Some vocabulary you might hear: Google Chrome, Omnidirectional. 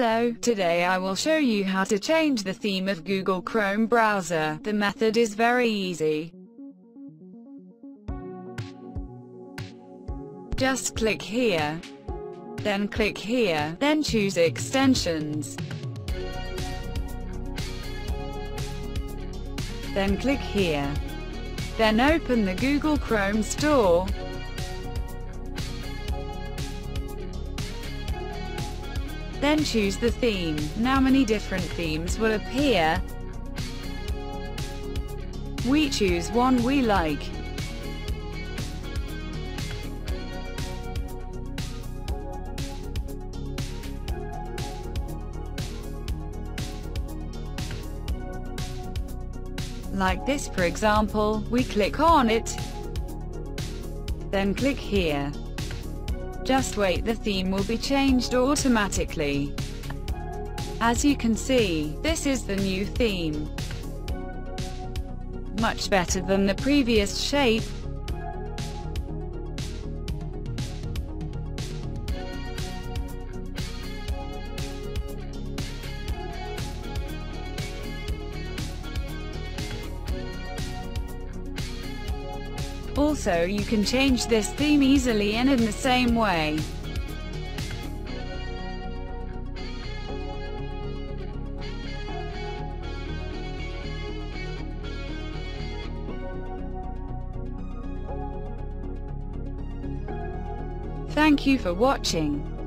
Hello, today I will show you how to change the theme of Google Chrome browser. The method is very easy. Just click here, then click here, then choose Extensions. Then click here. Then open the Google Chrome store. Then choose the theme. Now many different themes will appear. We choose one we like. Like this, for example, we click on it. Then click here. Just wait, the theme will be changed automatically. As you can see, this is the new theme. Much better than the previous shape. Also, you can change this theme easily and in the same way. Thank you for watching.